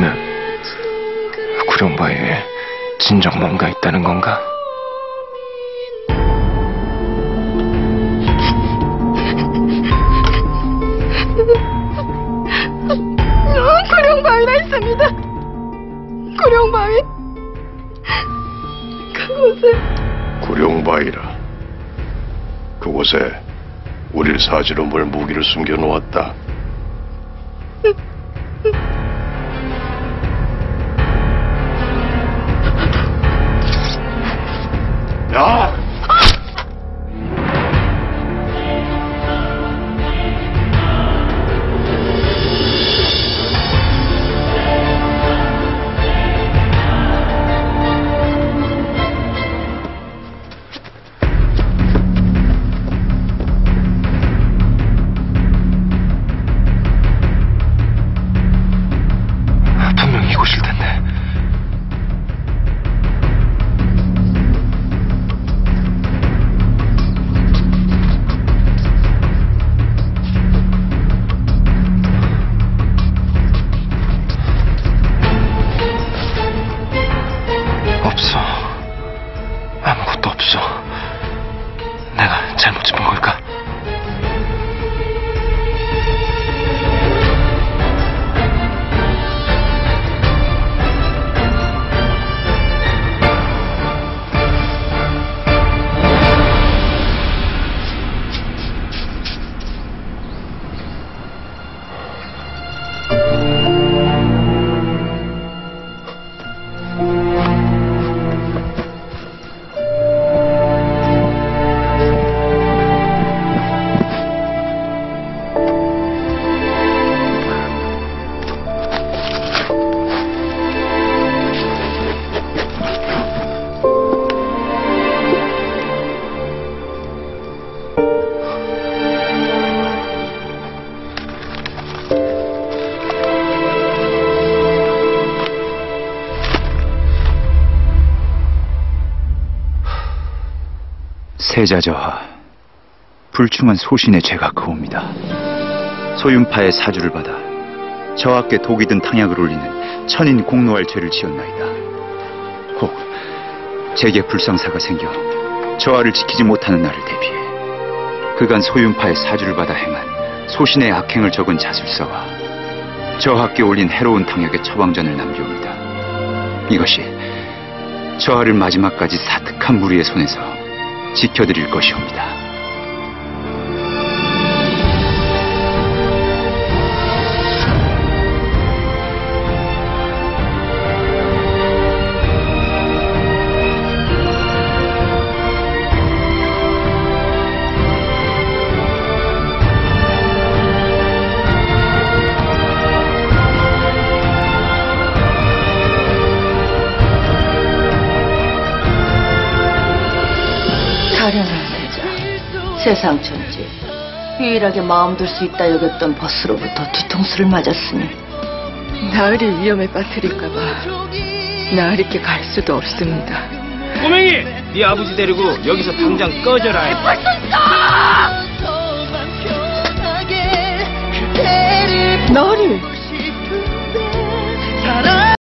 그렇다면 구룡바위에 진정 뭔가 있다는 건가? 구룡바위가 있습니다. 구룡바위? 그곳에... 구룡바위라. 그곳에 우릴 사지로 물 무기를 숨겨놓았다. 야! 세자 저하, 불충한 소신의 죄가 크옵니다. 소윤파의 사주를 받아 저하께 독이 든 탕약을 올리는 천인 공노할 죄를 지었나이다. 혹 제게 불상사가 생겨 저하를 지키지 못하는 날을 대비해 그간 소윤파의 사주를 받아 행한 소신의 악행을 적은 자술서와 저하께 올린 해로운 탕약의 처방전을 남겨옵니다. 이것이 저하를 마지막까지 사특한 무리의 손에서 지켜드릴 것이옵니다. 세상 천지, 유일하게 마음둘 수 있다 여겼던 버스로부터 뒤통수를 맞았으니 나으리 위험에 빠뜨릴까봐 나으리께 갈 수도 없습니다. 꼬맹이! 네 아버지 데리고 여기서 당장 꺼져라. 제발 좀 가! 나으리!